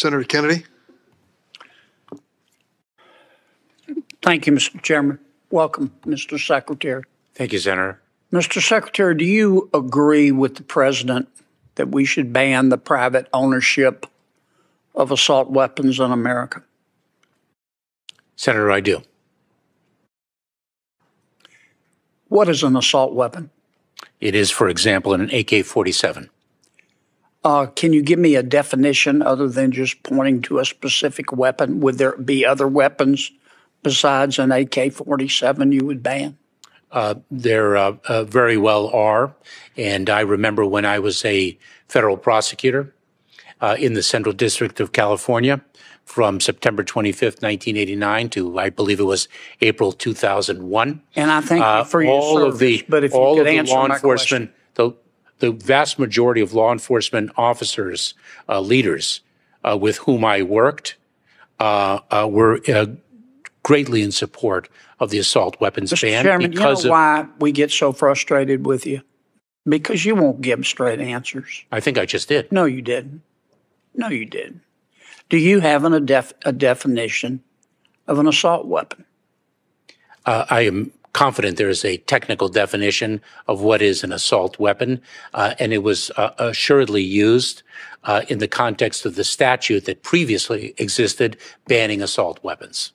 Senator Kennedy. Thank you, Mr. Chairman. Welcome, Mr. Secretary. Thank you, Senator. Mr. Secretary, do you agree with the President that we should ban the private ownership of assault weapons in America? Senator, I do. What is an assault weapon? It is, for example, an AK-47. Can you give me a definition other than just pointing to a specific weapon? Would there be other weapons besides an AK-47 you would ban? There very well are. And I remember when I was a federal prosecutor in the Central District of California from September 25th, 1989 to, I believe it was April 2001. And I thank you for your service, but if you could answer my question. The vast majority of law enforcement officers, leaders with whom I worked were greatly in support of the assault weapons ban. Mr. Chairman, because you know why we get so frustrated with you? Because you won't give straight answers. I think I just did. No, you didn't. No, you didn't. Do you have a definition of an assault weapon? I am confident there is a technical definition of what is an assault weapon, and it was assuredly used in the context of the statute that previously existed banning assault weapons.